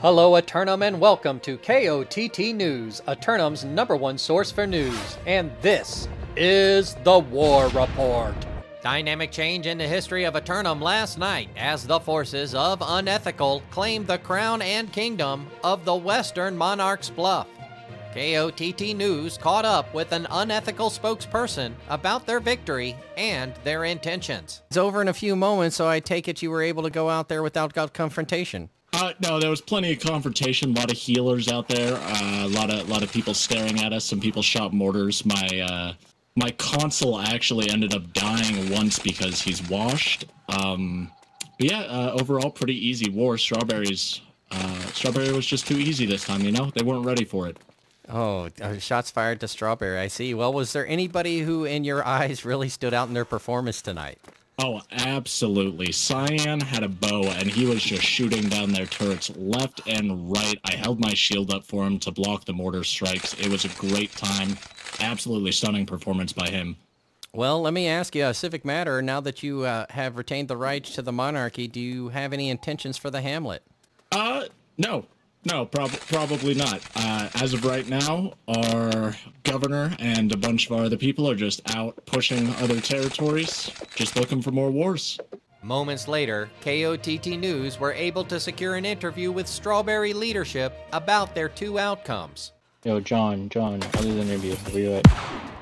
Hello Aeternum and welcome to KOTT News, Aeternum's #1 source for news, and this is the War Report. Dynamic change in the history of Aeternum last night as the forces of Unethical claimed the crown and kingdom of the Western Monarch's Bluff. KOTT News caught up with an Unethical spokesperson about their victory and their intentions. It's over in a few moments, so I take it you were able to go out there without confrontation. No, there was plenty of confrontation. A lot of healers out there. A lot of people staring at us. Some people shot mortars. My consul actually ended up dying once because he's washed. Overall, pretty easy war. Strawberry was just too easy this time. You know, they weren't ready for it. Oh, shots fired to Strawberry. I see. Well, was there anybody who, in your eyes, really stood out in their performance tonight? Oh, absolutely. Cyan had a bow, and he was just shooting down their turrets left and right. I held my shield up for him to block the mortar strikes. It was a great time. Absolutely stunning performance by him. Well, let me ask you, a civic matter, now that you have retained the rights to the monarchy, do you have any intentions for the Hamlet? No, probably not. As of right now, our governor and a bunch of our other people are just out pushing other territories, just looking for more wars. Moments later, KOTT News were able to secure an interview with Strawberry leadership about their two outcomes. Yo, John, how did the interview? Where are you at?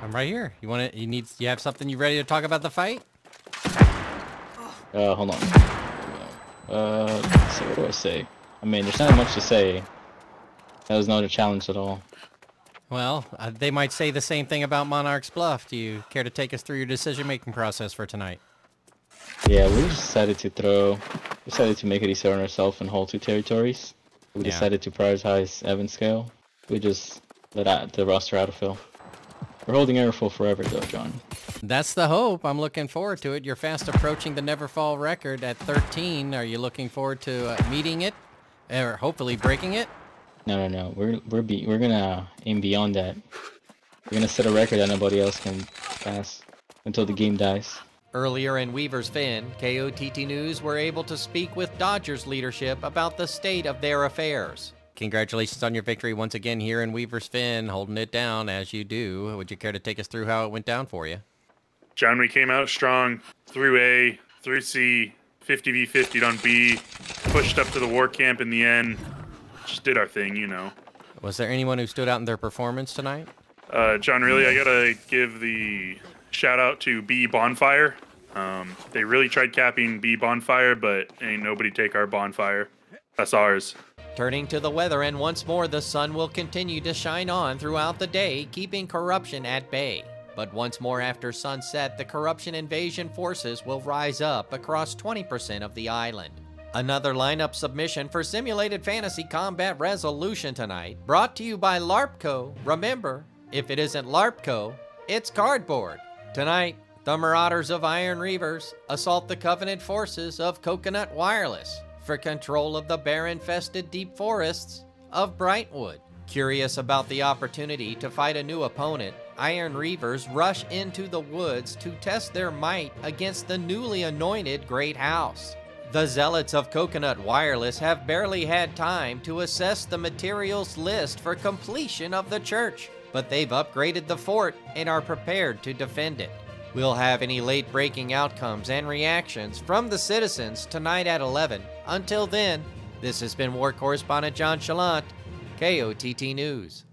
I'm right here. You have something you ready to talk about the fight? Hold on. Let's see, what do I say? I mean, there's not much to say. That was not a challenge at all. Well, they might say the same thing about Monarch's Bluff. Do you care to take us through your decision-making process for tonight? Yeah, we decided to make it easier on ourselves and hold two territories. We decided to prioritize Evanscale. We just let out the roster out of Phil. We're holding Airful forever, though, John. That's the hope. I'm looking forward to it. You're fast approaching the Neverfall record at 13. Are you looking forward to meeting it? Or hopefully breaking it? No. We're gonna aim beyond that. We're gonna set a record that nobody else can pass until the game dies. Earlier in Weaver's Fin, KOTT News were able to speak with Dodgers leadership about the state of their affairs. Congratulations on your victory once again here in Weaver's Fin, holding it down as you do. Would you care to take us through how it went down for you? John, we came out strong through A, through C, 50v50 on B, pushed up to the war camp in the end. Just did our thing, you know. Was there anyone who stood out in their performance tonight? John, really, I gotta give the shout out to B Bonfire. They really tried capping B Bonfire, but ain't nobody take our bonfire. That's ours. Turning to the weather, and once more the sun will continue to shine on throughout the day, keeping corruption at bay. But once more after sunset, the corruption invasion forces will rise up across 20% of the island. Another lineup submission for Simulated Fantasy Combat Resolution tonight, brought to you by LARPCO. Remember, if it isn't LARPCO, it's cardboard. Tonight, the Marauders of Iron Reavers assault the Covenant forces of Coconut Wireless for control of the bear-infested deep forests of Brightwood. Curious about the opportunity to fight a new opponent, Iron Reavers rush into the woods to test their might against the newly anointed Great House. The Zealots of Coconut Wireless have barely had time to assess the materials list for completion of the church, but they've upgraded the fort and are prepared to defend it. We'll have any late-breaking outcomes and reactions from the citizens tonight at 11. Until then, this has been War Correspondent John Chalant, KOTT News.